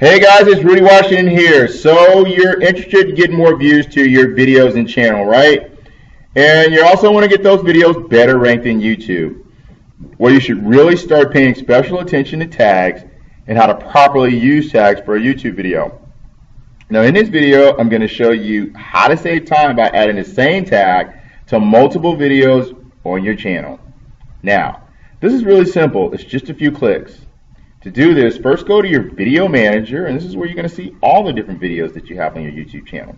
Hey guys, it's Rudy Washington here. So you're interested in getting more views to your videos and channel, right? And you also want to get those videos better ranked in YouTube. Well, you should really start paying special attention to tags and how to properly use tags for a YouTube video. Now in this video, I'm going to show you how to save time by adding the same tag to multiple videos on your channel. Now, this is really simple. It's just a few clicks. To do this, first go to your video manager, and this is where you're going to see all the different videos that you have on your YouTube channel.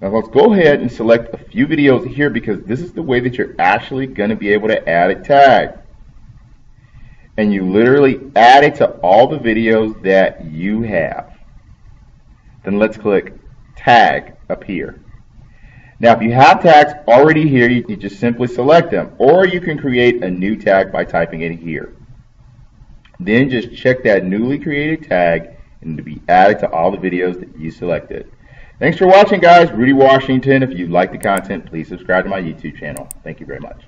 Now let's go ahead and select a few videos here because this is the way that you're actually going to be able to add a tag. And you literally add it to all the videos that you have. Then let's click Tag up here. Now if you have tags already here, you can just simply select them, or you can create a new tag by typing it here. Then just check that newly created tag and it'll be added to all the videos that you selected. Thanks for watching, guys. Rudy Washington. If you like the content, please subscribe to my YouTube channel. Thank you very much.